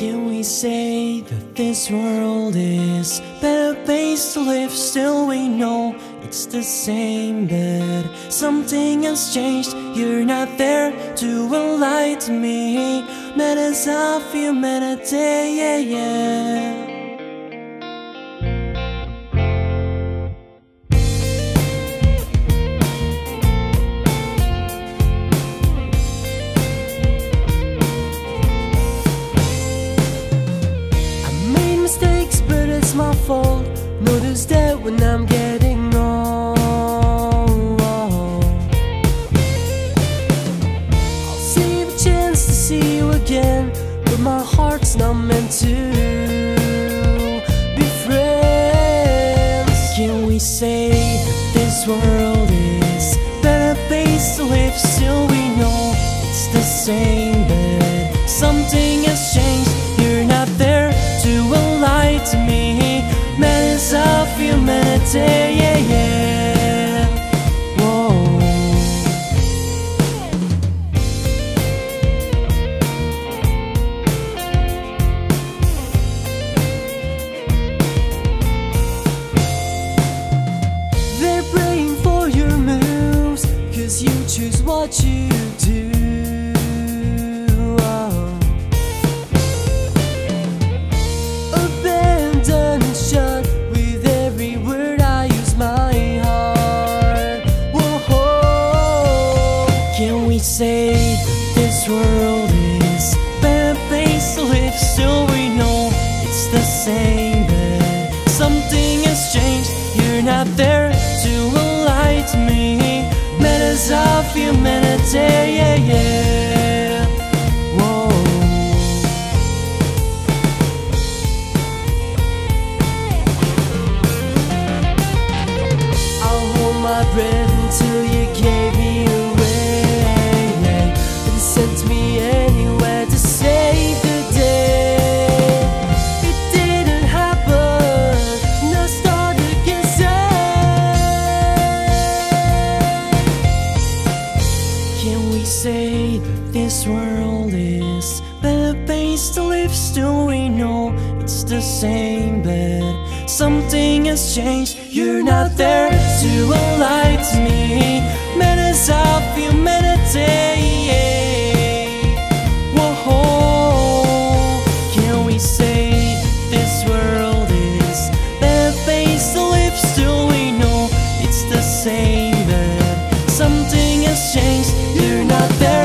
Can we say that this world is a better place to live? Still we know it's the same, but something has changed. You're not there to enlighten me. Matters of humanity, yeah. My fault. Notice that when I'm getting old, I'll see the chance to see you again, but my heart's not meant to be friends. Can we say that this world is a better place to live? Still we know it's the same, but something has changed. You're not there to enlighten me. Of humanity, yeah, yeah. Whoa. They're praying for your moves, 'cause you choose what you do. Say that this world is a better place to live. Still we know it's the same, but something has changed. You're not there to enlighten me. Matters of humanity, yeah, yeah. Whoa. I'll hold my breath until you gave me away. Sent me anywhere to save the day. It didn't happen. Now start again, say. Can we say that this world is a better place to live? Still we know it's the same, but something has changed. You're not there to enlighten me. Matters of humanity, yeah. Saying that something has changed. You're not there.